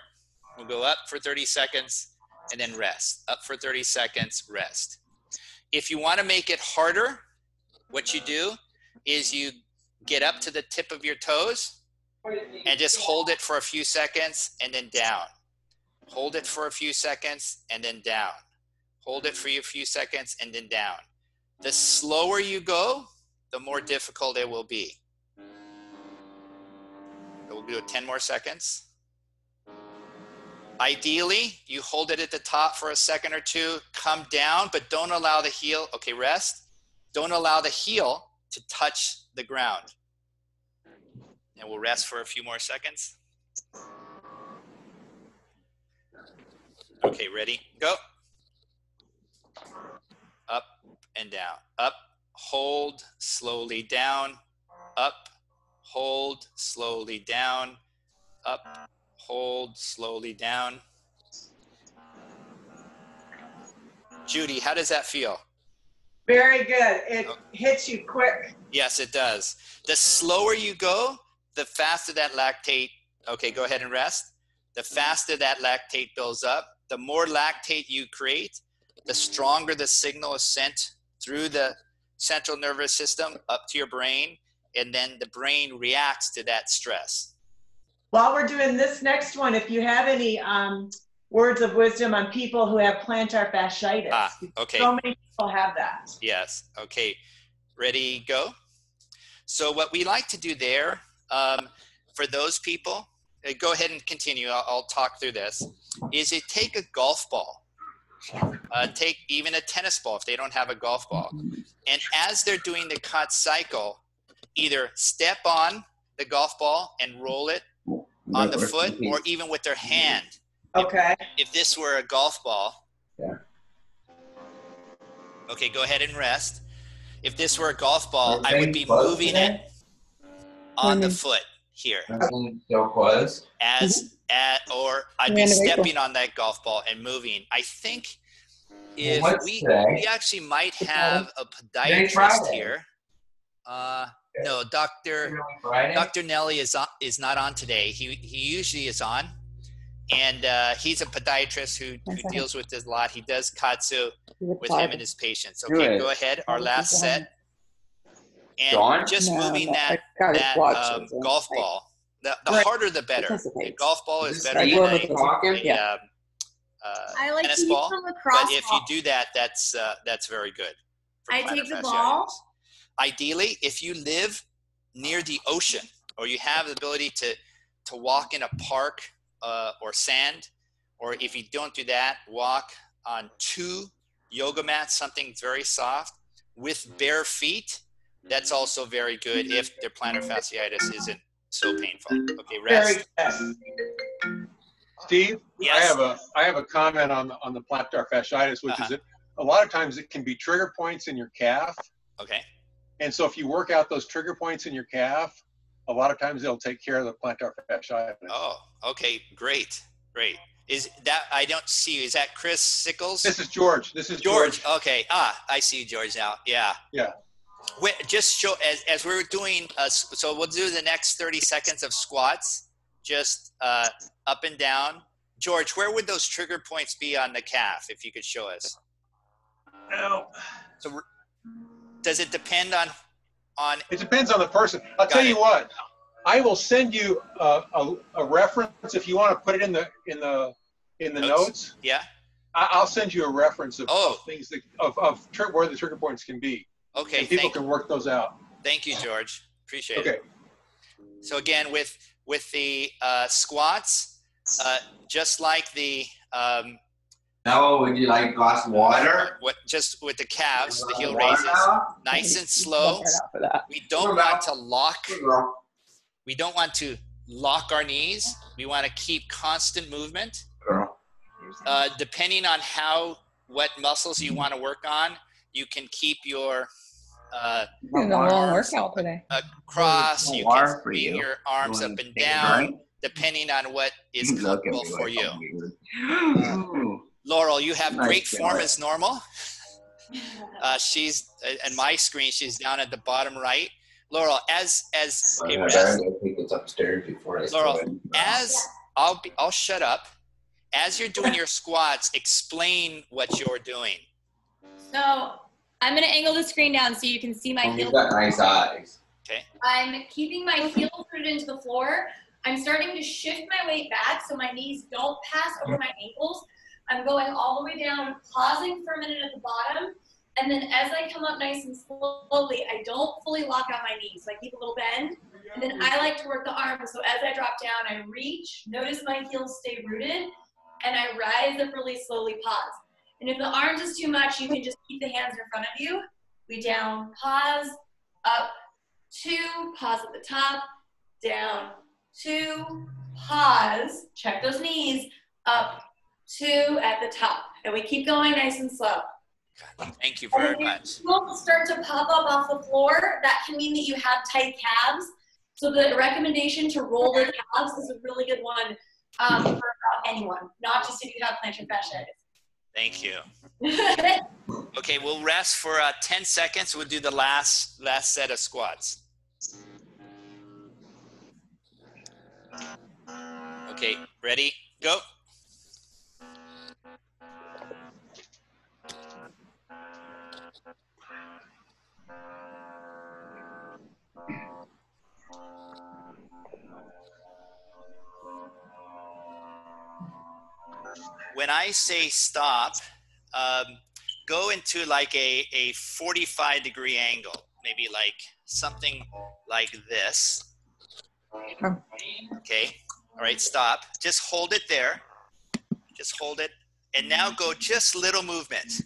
We'll go up for 30 seconds and then rest. Up for 30 seconds, rest. If you want to make it harder, what you do is you get up to the tip of your toes and just hold it for a few seconds and then down. Hold it for a few seconds and then down. Hold it for a few seconds and then down. The slower you go, the more difficult it will be. We'll do 10 more seconds. Ideally, you hold it at the top for a second or two, come down, but don't allow the heel, okay, rest. Don't allow the heel to touch the ground. And we'll rest for a few more seconds. Okay, ready? Go. Up and down. Up, hold, slowly down. Up, hold, slowly down. Up, hold, slowly down. Judy, how does that feel? Very good. It hits you quick. Yes, it does. The slower you go, the faster that lactate, okay, go ahead and rest. The faster that lactate builds up, the more lactate you create, the stronger the signal is sent through the central nervous system up to your brain, and then the brain reacts to that stress. While we're doing this next one, if you have any words of wisdom on people who have plantar fasciitis. Ah, okay. So many people have that. Yes, okay. Ready, go. So what we like to do there, for those people, go ahead and continue, I'll talk through this, is it take a golf ball, take even a tennis ball if they don't have a golf ball. And as they're doing the KAATSU cycle, either step on the golf ball and roll it on the foot or even with their hand. Okay. If this were a golf ball. Yeah. Okay, go ahead and rest. If this were a golf ball, I would be moving it on the foot here. So close. Or I'd be stepping on that golf ball and moving. I think if we actually might have a podiatrist here. No, Dr. Nelly is not on today. He usually is on. And he's a podiatrist who deals with this a lot. He does KAATSU with him and his patients. Okay, go ahead. Our last set. And just moving that golf ball. The harder, the better. The golf ball is better than a tennis ball. But if you do that, that's very good. I take the ball. Ideally, if you live near the ocean or you have the ability to walk in a park, or sand, or if you don't do that, walk on 2 yoga mats, something very soft, with bare feet. That's also very good if their plantar fasciitis isn't so painful. Okay, rest. Steve, yes? I have a comment on the plantar fasciitis, which is a lot of times it can be trigger points in your calf. Okay. And so if you work out those trigger points in your calf, a lot of times they'll take care of the plantar fasciitis. Oh, okay, great, great. Is that, I don't see you, is that Chris Sickles? This is George, George, okay, I see George now, yeah. Yeah. We're, just show, as we're doing, so we'll do the next 30 seconds of squats, just up and down. George, where would those trigger points be on the calf, if you could show us? No. So does it depend on... It depends on the person. I'll tell you what. I will send you a reference if you want to put it in the notes. Yeah. I'll send you a reference of things that of where the trigger points can be. Okay. And people can work those out. Thank you, George. Appreciate it. Okay. So again, with the squats, just like the. Now, would you like glass of water? Just with the calves, the heel raises, nice and slow. We don't want to lock. We don't want to lock our knees. We want to keep constant movement. Depending on what muscles you want to work on, you can keep your arms across. You can bring your arms up and down, depending on what is comfortable for you. Laurel, you have great form as normal. She's in my screen. She's down at the bottom right. Laurel, I'll shut up. As you're doing your squats, explain what you're doing. So I'm going to angle the screen down so you can see my heels. You've got nice eyes. Okay. I'm keeping my heels rooted into the floor. I'm starting to shift my weight back so my knees don't pass over my ankles. I'm going all the way down, pausing for a minute at the bottom, and then as I come up nice and slowly, I don't fully lock out my knees, so I keep a little bend, and then I like to work the arms, so as I drop down, I reach, notice my heels stay rooted, and I rise up really slowly, pause. And if the arms is too much, you can just keep the hands in front of you. We down, pause, up, 2, pause at the top, down, 2, pause, check those knees, up, two at the top. And we keep going nice and slow. Thank you very much. If you start to pop up off the floor, that can mean that you have tight calves. So the recommendation to roll the calves is a really good one for anyone, not just if you have plantar fasciitis. Thank you. Okay, we'll rest for 10 seconds. We'll do the last set of squats. Okay, ready? Go. When I say stop, go into like a 45-degree angle, maybe like something like this. Okay, all right, stop. Just hold it there. Just hold it. And now go just little movement,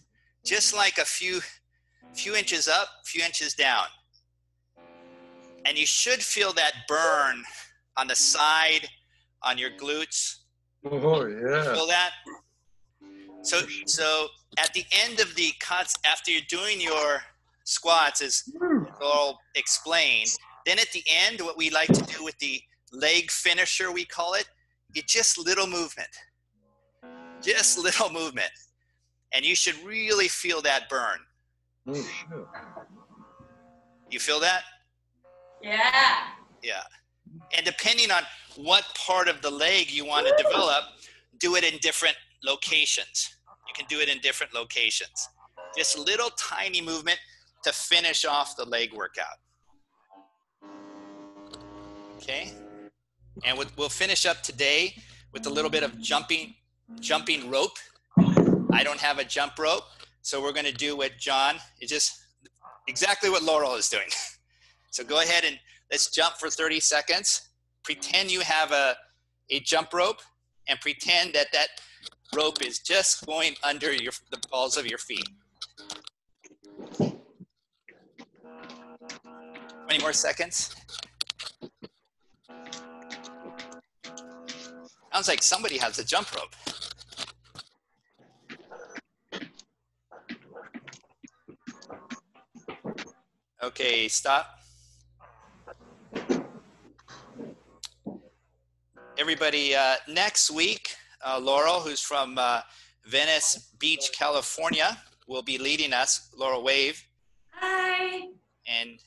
just like a few inches up, few inches down. And you should feel that burn on the side, on your glutes. Oh, yeah. Feel that? So at the end of the cuts, after you're doing your squats, as Laurel explained, then at the end, what we like to do with the leg finisher, we call it, it's just little movement. Just little movement. And you should really feel that burn. Oh, sure. You feel that? Yeah. Yeah. And depending on what part of the leg you want to develop, do it in different locations. You can do it in different locations. Just a little tiny movement to finish off the leg workout. Okay, and we'll finish up today with a little bit of jumping rope. I don't have a jump rope, so we're going to do what John, it's just exactly what Laurel is doing. So go ahead and let's jump for 30 seconds. Pretend you have a jump rope and pretend that rope is just going under the balls of your feet. 20 more seconds. Sounds like somebody has a jump rope. Okay, stop. Everybody, next week, Laurel, who's from Venice Beach, California, will be leading us. Laurel, wave. Hi. And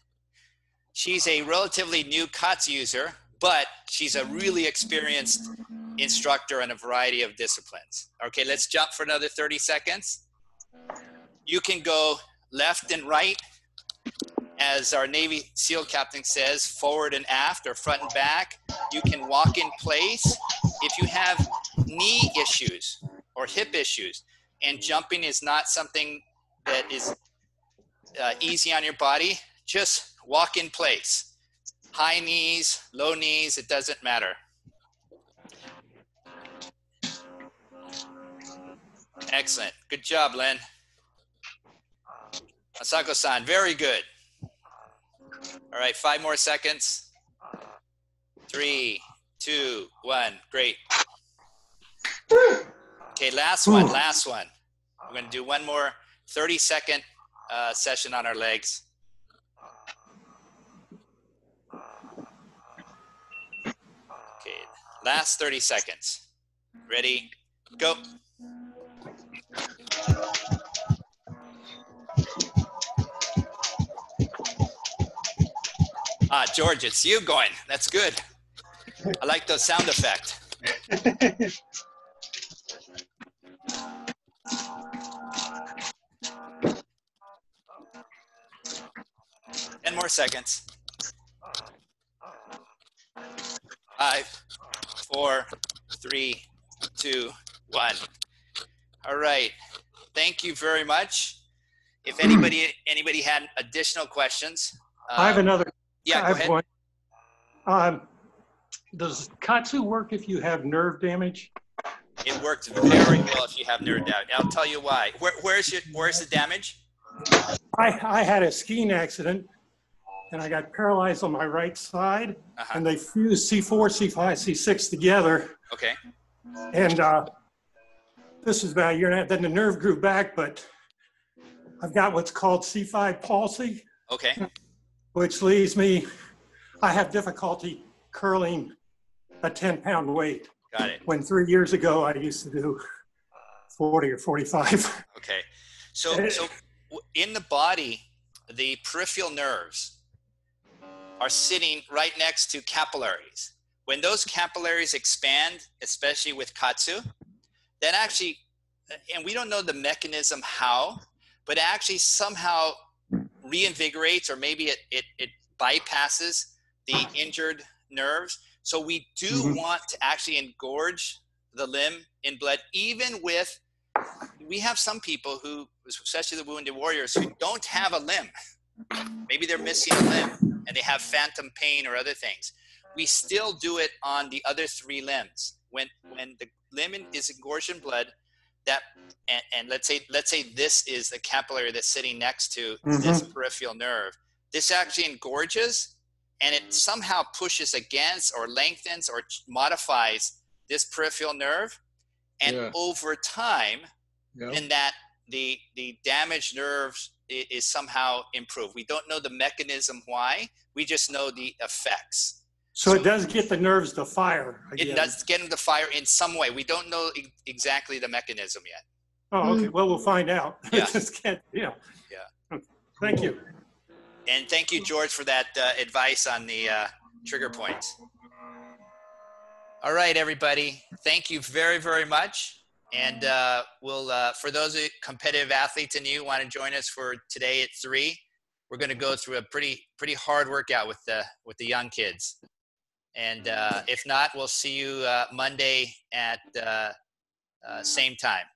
she's a relatively new KAATSU user, but she's a really experienced instructor in a variety of disciplines. Okay, let's jump for another 30 seconds. You can go left and right, as our Navy SEAL captain says, forward and aft or front and back. You can walk in place. If you have knee issues or hip issues, and jumping is not something that is easy on your body, just walk in place. High knees, low knees, it doesn't matter. Excellent, good job, Len. Asako-san, very good. All right, 5 more seconds. 3, 2, 1, great. Okay, last one. We're gonna do one more 30-second session on our legs. Okay, last 30 seconds. Ready, go. Ah, George, it's you going. That's good. I like the sound effect. Ten more seconds. 5, 4, 3, 2, 1. All right. Thank you very much. If anybody had additional questions, I have another. Yeah, go ahead. Does KAATSU work if you have nerve damage? It works very well if you have nerve damage. I'll tell you why. Where's the damage? I had a skiing accident, and I got paralyzed on my right side, and they fused C4, C5, C6 together. Okay. And This is about a year and a half. Then the nerve grew back, but I've got what's called C5 palsy. Okay. Which leaves me, I have difficulty curling a 10-pound weight. Got it. When 3 years ago, I used to do 40 or 45. Okay. So in the body, the peripheral nerves are sitting right next to capillaries. When those capillaries expand, especially with KAATSU, that actually, and we don't know the mechanism how, but it actually somehow reinvigorates, or maybe it bypasses the injured nerves. So we do want to actually engorge the limb in blood, even with, we have some people who, especially the wounded warriors, who don't have a limb. Maybe they're missing a limb and they have phantom pain or other things. We still do it on the other three limbs. When the limb is engorged in blood, that, and let's say this is the capillary that's sitting next to this peripheral nerve. This actually engorges, and it somehow pushes against or lengthens or modifies this peripheral nerve. And over time, in that the damaged nerves is somehow improved. We don't know the mechanism why, we just know the effects. So it does get the nerves to fire again. It does get them to fire in some way. We don't know exactly the mechanism yet. Oh, okay. Well, we'll find out. Yeah. Okay. Thank you. And thank you, George, for that advice on the trigger points. All right, everybody. Thank you very, very much. And we'll, for those of you competitive athletes and you want to join us for today at 3, we're going to go through a pretty hard workout with the young kids. And if not, we'll see you Monday at same time.